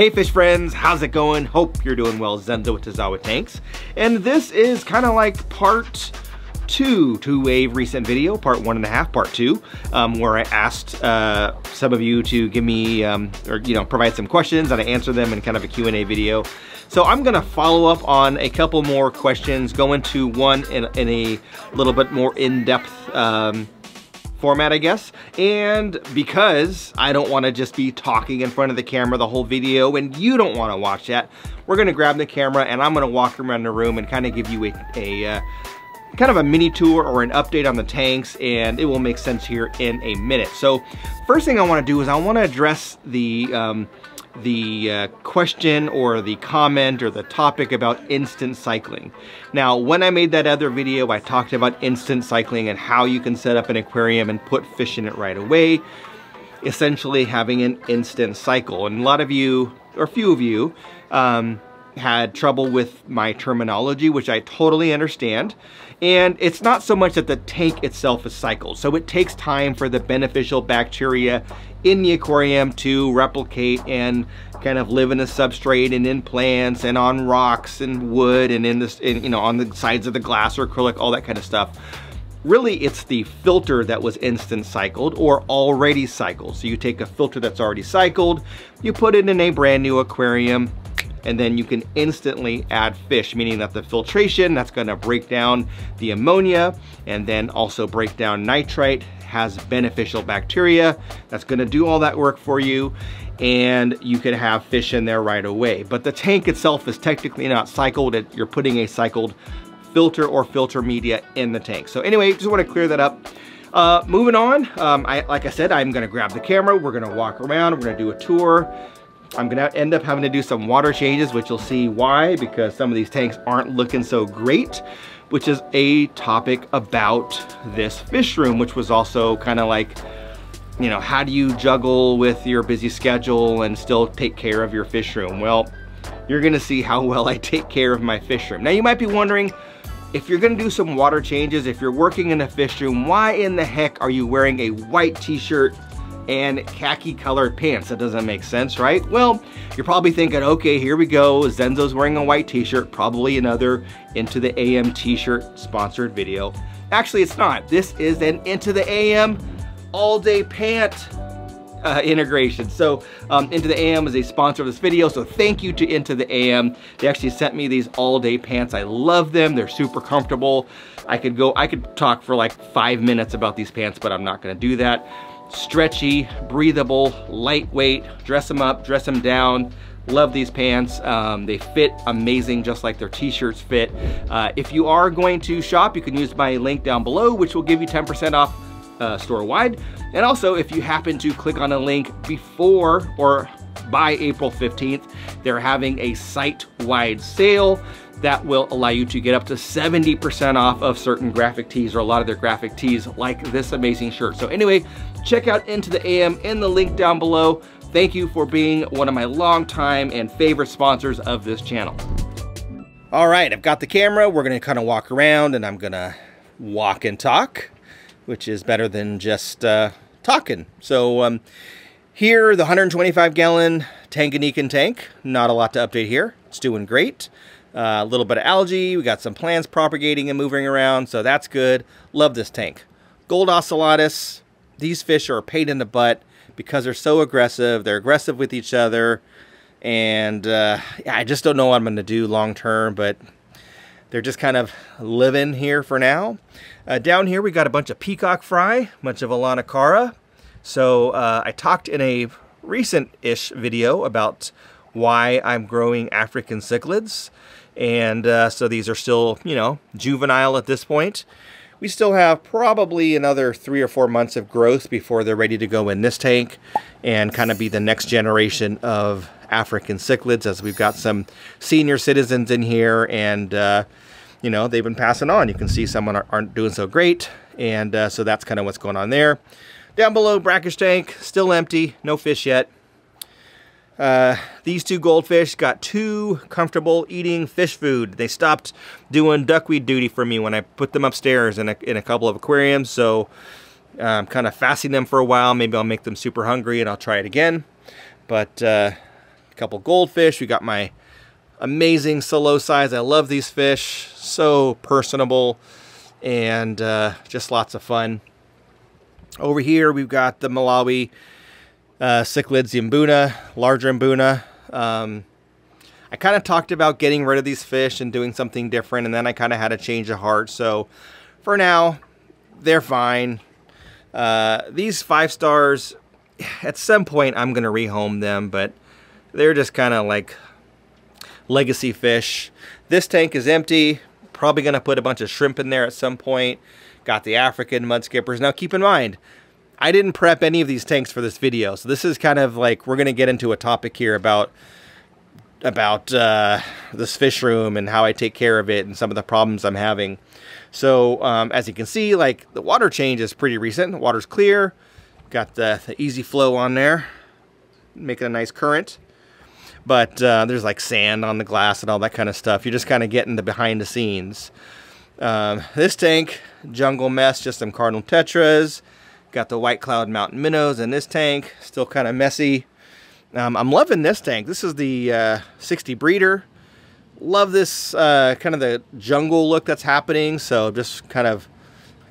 Hey fish friends, how's it going? Hope you're doing well. Zendo with Tozawa Tanks. And this is kind of like part two to a recent video, part 1.5, part two, where I asked some of you to give me, provide some questions and I answer them in kind of a Q&A video. So I'm gonna follow up on a couple more questions, go into one in a little bit more in-depth format, I guess. And because I don't wanna just be talking in front of the camera the whole video and you don't wanna watch that, we're gonna grab the camera and I'm gonna walk around the room and kind of give you a mini tour or an update on the tanks, and it will make sense here in a minute. So first thing I wanna do is I wanna address the question or the comment or the topic about instant cycling. Now, when I made that other video, I talked about instant cycling and how you can set up an aquarium and put fish in it right away, essentially having an instant cycle. And a lot of you, or a few of you, had trouble with my terminology, which I totally understand. And it's not so much that the tank itself is cycled. So it takes time for the beneficial bacteria in the aquarium to replicate and kind of live in the substrate and in plants and on rocks and wood and on the sides of the glass or acrylic, all that kind of stuff. Really, it's the filter that was instant cycled or already cycled. So you take a filter that's already cycled, you put it in a brand new aquarium, and then you can instantly add fish, meaning that the filtration that's gonna break down the ammonia and then also break down nitrite has beneficial bacteria that's gonna do all that work for you, and you could have fish in there right away. But the tank itself is technically not cycled. You're putting a cycled filter or filter media in the tank. So anyway, just wanna clear that up. Moving on, like I said, I'm gonna grab the camera, we're gonna walk around, we're gonna do a tour. I'm gonna end up having to do some water changes, which you'll see why, because some of these tanks aren't looking so great, which is a topic about this fish room, which was also kind of like, how do you juggle with your busy schedule and still take care of your fish room? Well, you're gonna see how well I take care of my fish room. Now you might be wondering, if you're gonna do some water changes, if you're working in a fish room, why in the heck are you wearing a white t-shirt and khaki colored pants? That doesn't make sense, right? Well, you're probably thinking, okay, here we go, Zenzo's wearing a white t-shirt, probably another Into the AM t-shirt sponsored video. Actually, it's not. This is an Into the AM all day pant integration. So Into the AM is a sponsor of this video, so thank you to Into the AM. They actually sent me these all day pants. I love them, they're super comfortable. I could talk for like 5 minutes about these pants, but I'm not gonna do that. Stretchy, breathable, lightweight, dress them up, dress them down. Love these pants. They fit amazing, just like their t-shirts fit. If you are going to shop, you can use my link down below, which will give you 10% off store-wide. And also, if you happen to click on a link before or by April 15th, they're having a site-wide sale that will allow you to get up to 70% off of certain graphic tees, or a lot of their graphic tees, like this amazing shirt. So anyway, check out Into the AM in the link down below. Thank you for being one of my longtime and favorite sponsors of this channel. All right, I've got the camera. We're gonna kind of walk around, and I'm gonna walk and talk, which is better than just talking. So here, the 125-gallon Tanganyikan tank. Not a lot to update here. It's doing great. A little bit of algae, we got some plants propagating and moving around, so that's good. Love this tank. Gold ocelotus, these fish are a pain in the butt because they're so aggressive. They're aggressive with each other, and I just don't know what I'm going to do long term, but they're just kind of living here for now. Down here we got a bunch of peacock fry, much of Alana Cara. So I talked in a recent-ish video about why I'm growing African cichlids. And so these are still, juvenile at this point. We still have probably another 3 or 4 months of growth before they're ready to go in this tank and kind of be the next generation of African cichlids, as we've got some senior citizens in here, and they've been passing on. You can see some aren't doing so great, and so that's kind of what's going on there. Down below, brackish tank, still empty, no fish yet. These two goldfish got too comfortable eating fish food. They stopped doing duckweed duty for me when I put them upstairs in a couple of aquariums. So I'm kind of fasting them for a while. Maybe I'll make them super hungry and I'll try it again. But couple goldfish. We got my amazing psilocybe. I love these fish. So personable and just lots of fun. Over here, we've got the Malawi cichlids, the Mbuna, larger Mbuna. I kind of talked about getting rid of these fish and doing something different, and then I kind of had a change of heart. So for now, they're fine. These 5 stars, at some point, I'm going to rehome them, but they're just kind of like legacy fish. This tank is empty. Probably going to put a bunch of shrimp in there at some point. Got the African mud skippers. Now keep in mind, I didn't prep any of these tanks for this video. So this is kind of like, we're going to get into a topic here about this fish room and how I take care of it and some of the problems I'm having. So as you can see, like the water change is pretty recent. The water's clear. Got the easy flow on there, making a nice current. But there's like sand on the glass and all that kind of stuff. You're just kind of getting the behind the scenes. This tank, jungle mess, just some Cardinal Tetras. Got the White Cloud Mountain Minnows in this tank, still kind of messy. I'm loving this tank. This is the 60 breeder. Love this kind of the jungle look that's happening. So just kind of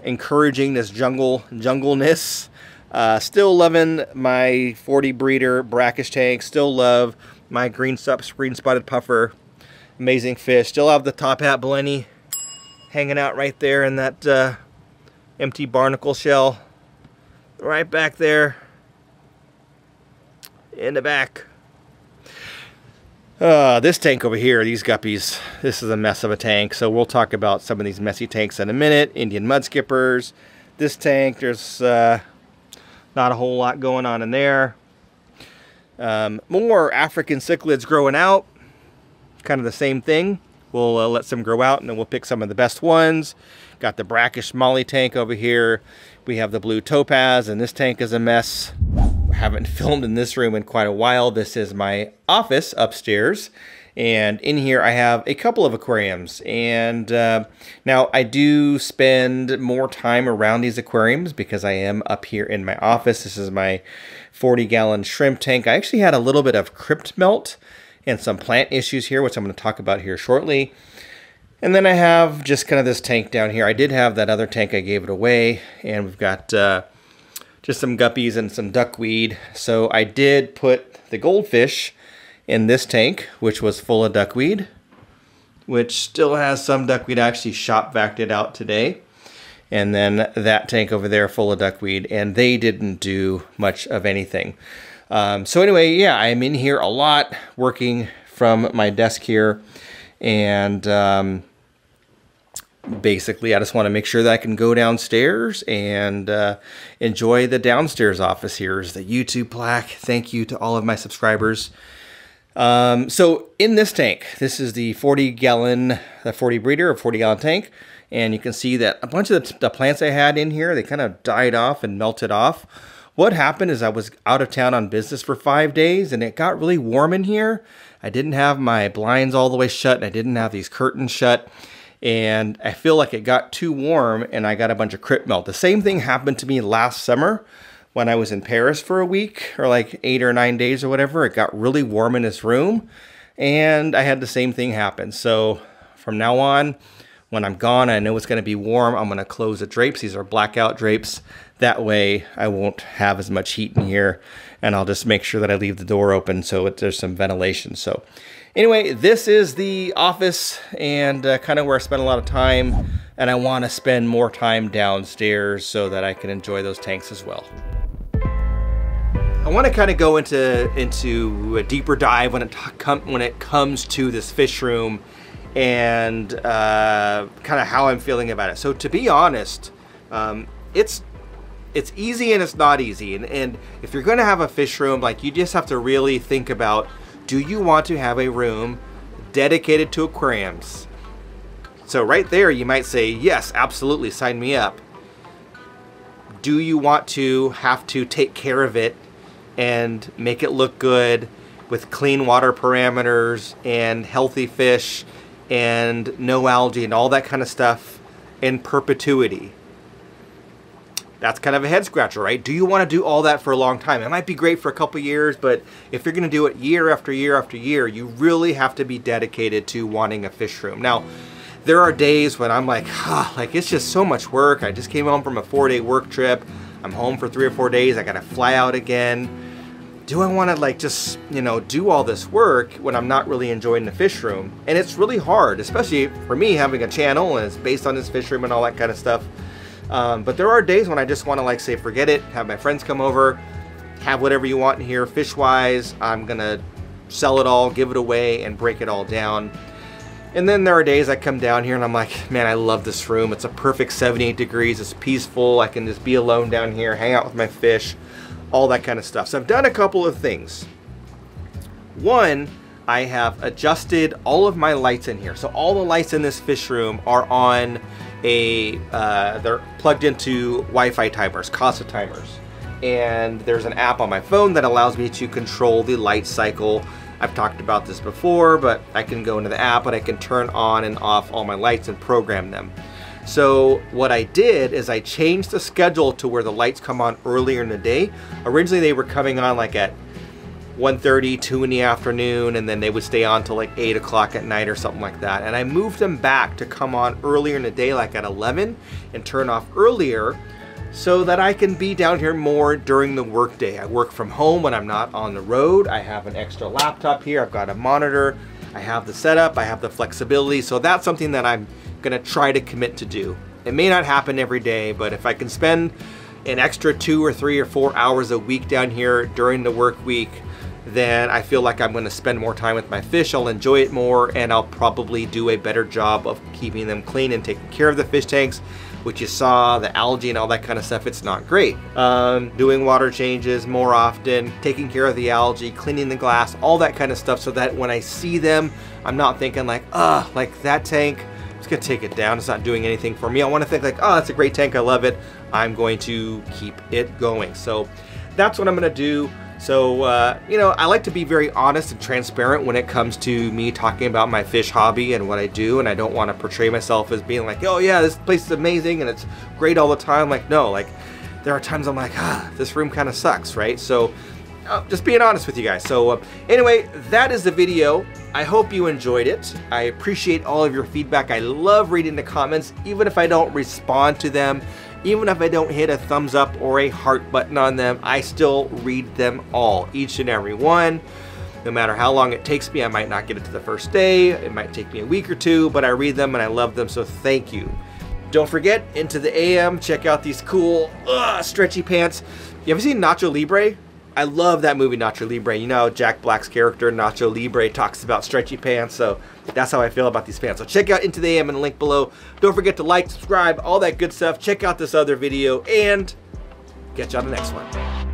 encouraging this jungleness. Still loving my 40 breeder brackish tank. Still love my green spotted puffer. Amazing fish. Still have the Top Hat Blenny hanging out right there in that empty barnacle shell. Right back there. In the back. This tank over here, these guppies, this is a mess of a tank. So we'll talk about some of these messy tanks in a minute. Indian mud skippers. This tank, there's not a whole lot going on in there. More African cichlids growing out. Kind of the same thing. We'll let some grow out and then we'll pick some of the best ones. Got the brackish molly tank over here. We have the blue topaz and this tank is a mess. Haven't filmed in this room in quite a while. This is my office upstairs, and in here I have a couple of aquariums, and now I do spend more time around these aquariums because I am up here in my office. This is my 40-gallon shrimp tank. I actually had a little bit of crypt melt and some plant issues here, which I'm going to talk about here shortly. And then I have just kind of this tank down here. I did have that other tank. I gave it away, and we've got just some guppies and some duckweed. So I did put the goldfish in this tank, which was full of duckweed, which still has some duckweed. I actually shop vacked it out today. And then that tank over there full of duckweed, and they didn't do much of anything. So anyway, yeah, I'm in here a lot working from my desk here. And basically, I just want to make sure that I can go downstairs and enjoy the downstairs office. Here's the YouTube plaque. Thank you to all of my subscribers. So in this tank, this is the 40-gallon, the 40 breeder, a 40-gallon tank. And you can see that a bunch of the plants I had in here, they kind of died off and melted off. What happened is I was out of town on business for 5 days and it got really warm in here. I didn't have my blinds all the way shut and I didn't have these curtains shut. And I feel like it got too warm and I got a bunch of crypt melt. The same thing happened to me last summer when I was in Paris for a week or like 8 or 9 days or whatever. It got really warm in this room and I had the same thing happen. So from now on, when I'm gone, I know it's going to be warm. I'm going to close the drapes. These are blackout drapes. That way I won't have as much heat in here, and I'll just make sure that I leave the door open so there's some ventilation. So anyway, this is the office and kind of where I spend a lot of time, and I want to spend more time downstairs so that I can enjoy those tanks as well. I want to kind of go into a deeper dive when it comes to this fish room and kind of how I'm feeling about it. So to be honest, it's easy and it's not easy. And if you're going to have a fish room, like, you just have to really think about, do you want to have a room dedicated to aquariums? So right there, you might say, yes, absolutely, sign me up. Do you want to have to take care of it and make it look good with clean water parameters and healthy fish and no algae and all that kind of stuff in perpetuity? That's kind of a head scratcher, right? Do you want to do all that for a long time? It might be great for a couple years, but if you're going to do it year after year after year, you really have to be dedicated to wanting a fish room. Now, there are days when I'm like, it's just so much work. I just came home from a 4-day work trip. I'm home for 3 or 4 days. I got to fly out again. Do I want to just, do all this work when I'm not really enjoying the fish room? And it's really hard, especially for me having a channel and it's based on this fish room and all that kind of stuff. But there are days when I just want to say, forget it, have my friends come over, have whatever you want in here. Fish wise, I'm going to sell it all, give it away, and break it all down. And then there are days I come down here and I'm like, man, I love this room. It's a perfect 78 degrees. It's peaceful. I can just be alone down here, hang out with my fish, all that kind of stuff. So I've done a couple of things. One, I have adjusted all of my lights in here. So all the lights in this fish room are on they're plugged into Wi-Fi timers, Casa timers, and there's an app on my phone that allows me to control the light cycle. I've talked about this before, but I can go into the app and I can turn on and off all my lights and program them. So what I did is I changed the schedule to where the lights come on earlier in the day. Originally they were coming on at 1:30, 2 in the afternoon, and then they would stay on till 8 o'clock at night or something like that. And I moved them back to come on earlier in the day, at 11, and turn off earlier so that I can be down here more during the work day. I work from home when I'm not on the road. I have an extra laptop here. I've got a monitor. I have the setup. I have the flexibility. So that's something that I'm going to try to commit to do. It may not happen every day, but if I can spend an extra 2 or 3 or 4 hours a week down here during the work week, then I feel like I'm going to spend more time with my fish. I'll enjoy it more, and I'll probably do a better job of keeping them clean and taking care of the fish tanks, which you saw, the algae and all that kind of stuff. It's not great. Doing water changes more often, taking care of the algae, cleaning the glass, all that kind of stuff, so that when I see them, I'm not thinking that tank, it's going to take it down. It's not doing anything for me. I want to think that's a great tank. I love it. I'm going to keep it going. So that's what I'm going to do. So, I like to be very honest and transparent when it comes to me talking about my fish hobby and what I do, and I don't want to portray myself as being oh yeah, this place is amazing and it's great all the time. There are times I'm this room kind of sucks, right? So, just being honest with you guys. So, anyway, that is the video. I hope you enjoyed it. I appreciate all of your feedback. I love reading the comments, even if I don't respond to them. Even if I don't hit a thumbs up or a heart button on them, I still read them all, each and every one. No matter how long it takes me, I might not get it to the first day, it might take me a week or two, but I read them and I love them, so thank you. Don't forget, Into the AM, check out these cool stretchy pants. You ever seen Nacho Libre? I love that movie, Nacho Libre. You know, Jack Black's character, Nacho Libre, talks about stretchy pants, so that's how I feel about these pants. So check out Into the AM in the link below. Don't forget to like, subscribe, all that good stuff. Check out this other video, and catch you on the next one.